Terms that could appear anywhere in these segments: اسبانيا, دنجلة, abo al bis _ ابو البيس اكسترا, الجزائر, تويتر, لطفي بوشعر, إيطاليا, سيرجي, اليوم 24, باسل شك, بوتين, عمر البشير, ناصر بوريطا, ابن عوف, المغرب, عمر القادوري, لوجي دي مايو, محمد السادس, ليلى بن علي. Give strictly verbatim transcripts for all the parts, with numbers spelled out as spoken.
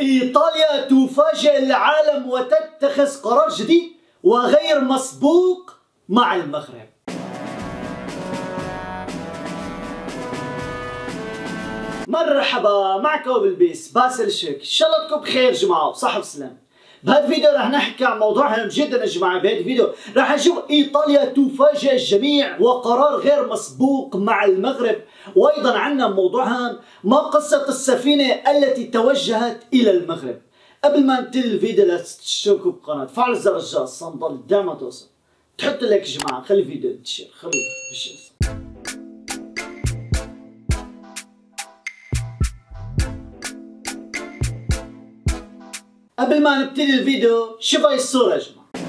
إيطاليا تفاجئ العالم وتتخذ قرار جديد وغير مسبوق مع المغرب. مرحبا، معكم بالبيس باسل شك. ان شاء الله تكون بخير جماعه وصحه وسلام. بهذا الفيديو راح نحكي عن موضوع هام جدا يا جماعه. بهذا الفيديو راح نشوف ايطاليا تفاجئ الجميع وقرار غير مسبوق مع المغرب، وايضا عندنا موضوع هام ما قصه السفينه التي توجهت الى المغرب. قبل ما ننتهي الفيديو لا تشتركوا بالقناه، فعل زر الجرس لنضل دائما توصل تحط لك يا جماعه. خلي الفيديو ينتشر، خلي الفيديو. قبل ما نبتدي الفيديو شوف هاي الصورة يا جماعة.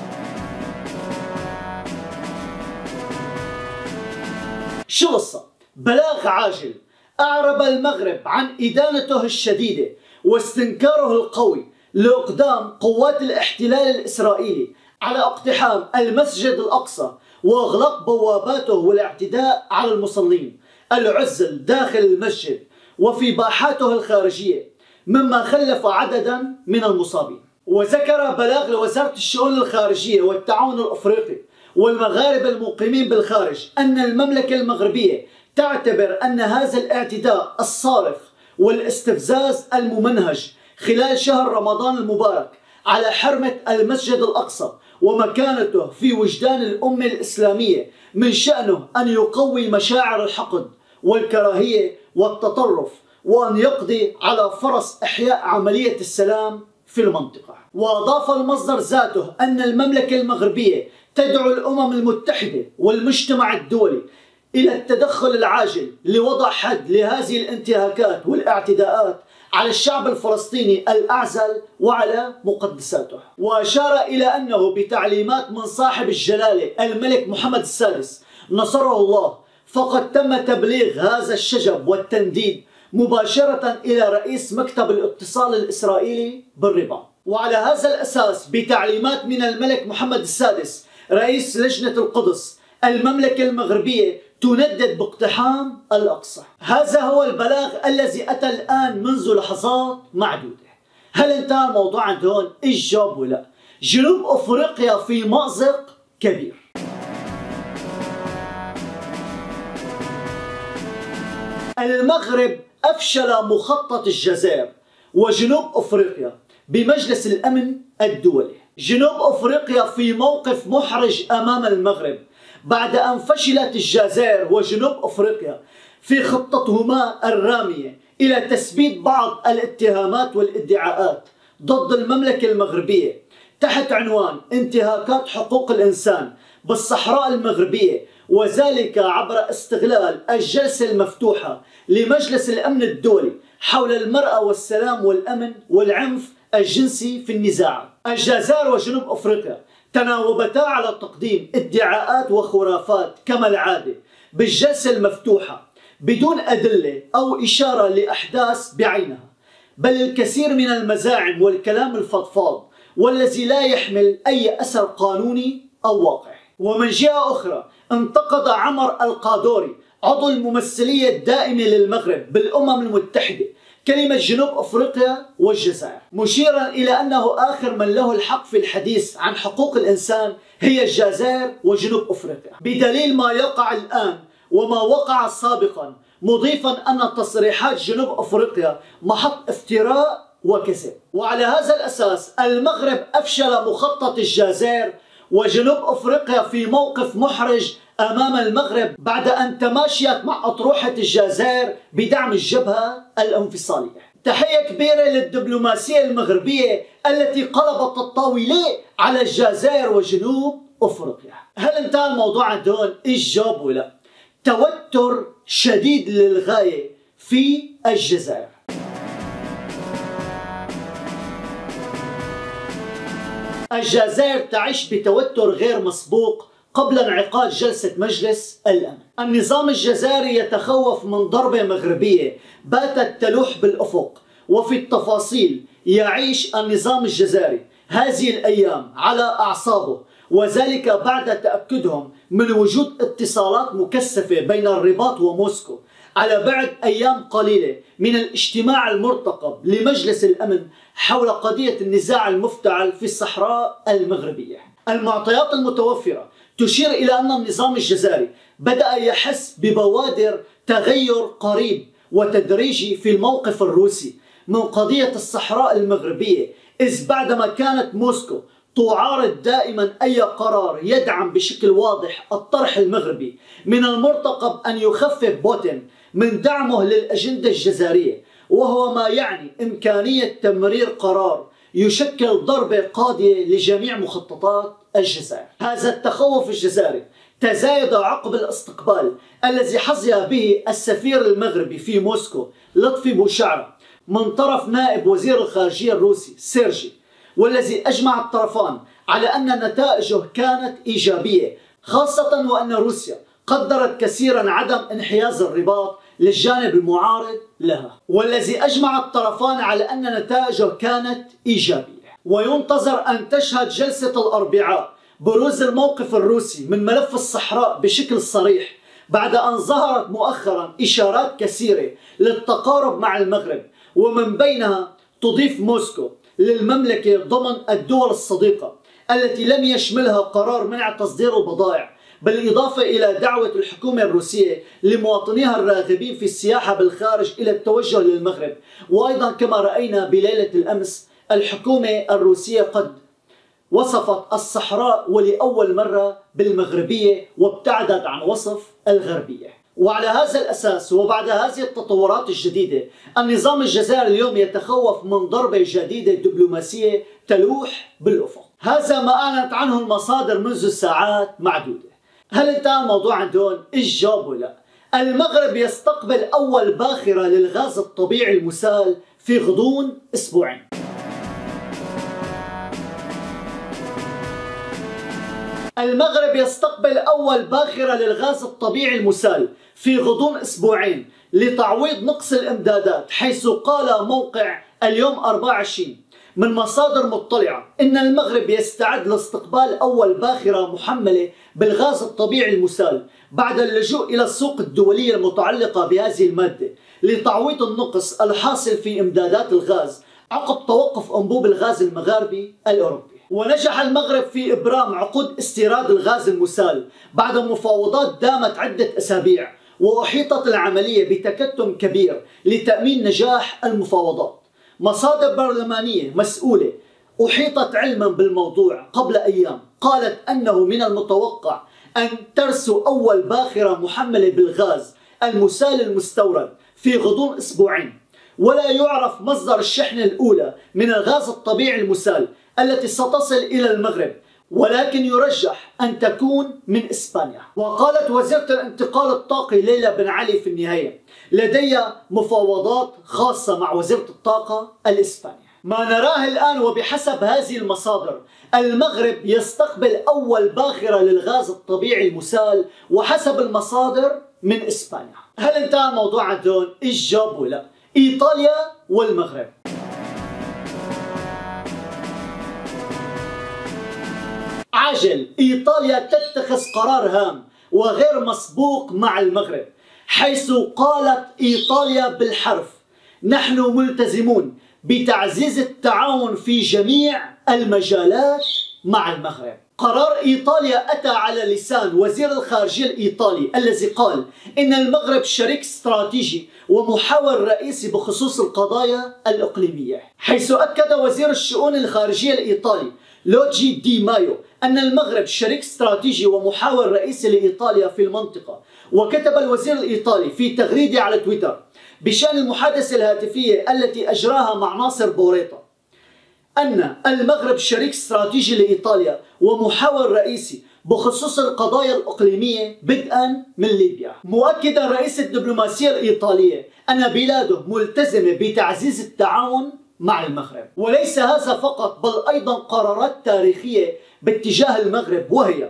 شو قصة؟ بلاغ عاجل. أعرب المغرب عن إدانته الشديدة واستنكاره القوي لإقدام قوات الاحتلال الإسرائيلي على اقتحام المسجد الأقصى وإغلاق بواباته والاعتداء على المصلين العزل داخل المسجد وفي باحاته الخارجية، مما خلف عددا من المصابين. وذكر بلاغ لوزارة الشؤون الخارجية والتعاون الأفريقي والمغاربة المقيمين بالخارج أن المملكة المغربية تعتبر أن هذا الاعتداء الصارخ والاستفزاز الممنهج خلال شهر رمضان المبارك على حرمة المسجد الأقصى ومكانته في وجدان الأمة الإسلامية من شأنه أن يقوي مشاعر الحقد والكراهية والتطرف، وأن يقضي على فرص إحياء عملية السلام في المنطقة. وأضاف المصدر ذاته أن المملكة المغربية تدعو الأمم المتحدة والمجتمع الدولي إلى التدخل العاجل لوضع حد لهذه الانتهاكات والاعتداءات على الشعب الفلسطيني الأعزل وعلى مقدساته. وأشار إلى أنه بتعليمات من صاحب الجلالة الملك محمد السادس نصره الله فقد تم تبليغ هذا الشجب والتنديد مباشرة إلى رئيس مكتب الاتصال الإسرائيلي بالرباط. وعلى هذا الأساس بتعليمات من الملك محمد السادس رئيس لجنة القدس المملكة المغربية تندد باقتحام الأقصى. هذا هو البلاغ الذي أتى الآن منذ لحظات معدودة. هل انتهى الموضوع عند هون؟ الجواب ولا. جنوب أفريقيا في مأزق كبير. المغرب أفشل مخطط الجزائر وجنوب أفريقيا بمجلس الأمن الدولي. جنوب أفريقيا في موقف محرج أمام المغرب بعد أن فشلت الجزائر وجنوب أفريقيا في خطتهما الرامية إلى تثبيت بعض الاتهامات والادعاءات ضد المملكة المغربية تحت عنوان انتهاكات حقوق الإنسان بالصحراء المغربية، وذلك عبر استغلال الجلسة المفتوحة لمجلس الأمن الدولي حول المرأة والسلام والأمن والعنف الجنسي في النزاع. الجزائر وجنوب أفريقيا تناوبتا على تقديم ادعاءات وخرافات كما العادة بالجلسة المفتوحة بدون أدلة أو إشارة لأحداث بعينها، بل الكثير من المزاعم والكلام الفضفاض والذي لا يحمل أي أثر قانوني أو واقع. ومن جهة أخرى انتقد عمر القادوري عضو الممثلية الدائمة للمغرب بالأمم المتحدة كلمة جنوب أفريقيا والجزائر، مشيرا إلى أنه آخر من له الحق في الحديث عن حقوق الإنسان هي الجزائر وجنوب أفريقيا بدليل ما يقع الآن وما وقع سابقا، مضيفا أن تصريحات جنوب أفريقيا محط افتراء وكذب. وعلى هذا الأساس المغرب أفشل مخطط الجزائر وجنوب أفريقيا في موقف محرج أمام المغرب بعد أن تماشيت مع أطروحة الجزائر بدعم الجبهة الانفصالية. تحية كبيرة للدبلوماسية المغربية التي قلبت الطاولة على الجزائر وجنوب أفريقيا. هل انتهى الموضوع عند هون؟ الجواب ولا. توتر شديد للغاية في الجزائر. الجزائر تعيش بتوتر غير مسبوق قبل انعقاد جلسة مجلس الأمن. النظام الجزائري يتخوف من ضربة مغربية باتت تلوح بالأفق. وفي التفاصيل يعيش النظام الجزائري هذه الأيام على أعصابه، وذلك بعد تأكدهم من وجود اتصالات مكثفة بين الرباط وموسكو على بعد أيام قليلة من الاجتماع المرتقب لمجلس الأمن حول قضية النزاع المفتعل في الصحراء المغربية. المعطيات المتوفرة تشير إلى أن النظام الجزائري بدأ يحس ببوادر تغير قريب وتدريجي في الموقف الروسي من قضية الصحراء المغربية، إذ بعدما كانت موسكو تعارض دائما أي قرار يدعم بشكل واضح الطرح المغربي، من المرتقب أن يخفف بوتين من دعمه للأجندة الجزائرية، وهو ما يعني إمكانية تمرير قرار يشكل ضربة قاضية لجميع مخططات الجزائر. هذا التخوف الجزائري تزايد عقب الاستقبال الذي حظي به السفير المغربي في موسكو لطفي بوشعر من طرف نائب وزير الخارجية الروسي سيرجي، والذي أجمع الطرفان على أن نتائجه كانت إيجابية، خاصة وأن روسيا قدرت كثيرا عدم انحياز الرباط للجانب المعارض لها، والذي أجمع الطرفان على أن نتائجه كانت إيجابية. وينتظر أن تشهد جلسة الأربعاء بروز الموقف الروسي من ملف الصحراء بشكل صريح، بعد أن ظهرت مؤخرا إشارات كثيرة للتقارب مع المغرب، ومن بينها تضيف موسكو للمملكة ضمن الدول الصديقة التي لم يشملها قرار منع تصدير البضائع، بالإضافة إلى دعوة الحكومة الروسية لمواطنيها الراغبين في السياحة بالخارج إلى التوجه للمغرب. وأيضا كما رأينا بليلة الأمس الحكومة الروسية قد وصفت الصحراء ولأول مرة بالمغربية وابتعدت عن وصف الغربية. وعلى هذا الأساس وبعد هذه التطورات الجديدة، النظام الجزائري اليوم يتخوف من ضربة جديدة دبلوماسية تلوح بالأفق، هذا ما أعلنت عنه المصادر منذ ساعات معدودة. هل انتهى الموضوع عند هون؟ الجواب لا. المغرب يستقبل أول باخرة للغاز الطبيعي المسال في غضون أسبوعين. المغرب يستقبل أول باخرة للغاز الطبيعي المسال في غضون أسبوعين لتعويض نقص الإمدادات، حيث قال موقع اليوم أربعة وعشرين من مصادر مطلعة إن المغرب يستعد لاستقبال أول باخرة محملة بالغاز الطبيعي المسال بعد اللجوء إلى السوق الدولية المتعلقة بهذه المادة لتعويض النقص الحاصل في إمدادات الغاز عقب توقف أنبوب الغاز المغاربي الأوروبي. ونجح المغرب في إبرام عقود استيراد الغاز المسال بعد مفاوضات دامت عدة أسابيع، وأحيطت العملية بتكتم كبير لتأمين نجاح المفاوضات. مصادر برلمانية مسؤولة أحيطت علما بالموضوع قبل أيام قالت أنه من المتوقع أن ترسو أول باخرة محملة بالغاز المسال المستورد في غضون أسبوعين، ولا يعرف مصدر الشحن الأولى من الغاز الطبيعي المسال التي ستصل إلى المغرب، ولكن يرجح أن تكون من إسبانيا. وقالت وزيرة الانتقال الطاقي ليلى بن علي في النهاية لدي مفاوضات خاصة مع وزيرة الطاقة الإسبانية. ما نراه الآن وبحسب هذه المصادر المغرب يستقبل أول باخرة للغاز الطبيعي المسال وحسب المصادر من إسبانيا. هل انتهى الموضوع عند هون؟ الجواب لا. إيطاليا والمغرب. عاجل، إيطاليا تتخذ قرار هام وغير مسبوق مع المغرب، حيث قالت إيطاليا بالحرف: نحن ملتزمون بتعزيز التعاون في جميع المجالات مع المغرب. قرار إيطاليا أتى على لسان وزير الخارجية الإيطالي الذي قال إن المغرب شريك استراتيجي ومحاور رئيسي بخصوص القضايا الإقليمية، حيث أكد وزير الشؤون الخارجية الإيطالي لوجي دي مايو أن المغرب شريك استراتيجي ومحاور رئيسي لإيطاليا في المنطقة. وكتب الوزير الإيطالي في تغريدة على تويتر بشأن المحادثة الهاتفية التي أجراها مع ناصر بوريطا أن المغرب شريك استراتيجي لإيطاليا ومحاور رئيسي بخصوص القضايا الإقليمية بدءا من ليبيا، مؤكدا رئيس الدبلوماسية الإيطالية أن بلاده ملتزمة بتعزيز التعاون مع المغرب. وليس هذا فقط، بل أيضا قرارات تاريخية باتجاه المغرب، وهي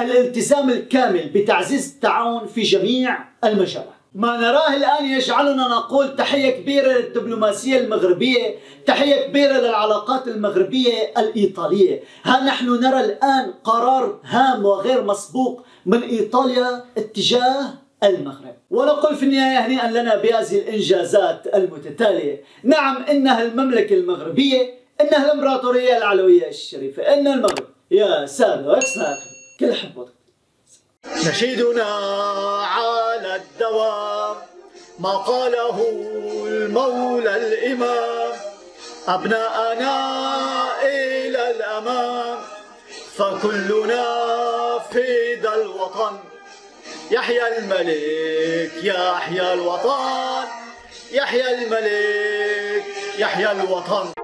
الالتزام الكامل بتعزيز التعاون في جميع المجالات. ما نراه الآن يجعلنا نقول تحية كبيرة للدبلوماسية المغربية، تحية كبيرة للعلاقات المغربية الإيطالية. ها نحن نرى الآن قرار هام وغير مسبوق من إيطاليا اتجاه المغرب. ونقول في النهاية هنيئا لنا بهذه الإنجازات المتتالية. نعم إنها المملكة المغربية، إنها الإمبراطورية العلوية الشريفة، إن المغرب يا سادة وأكسنا كل حب. نشيدنا على الدوام ما قاله المولى الإمام، أبناءنا إلى الأمام فكلنا فدى الوطن. يحيى الملك يحيى الوطن، يحيى الملك يحيى الوطن.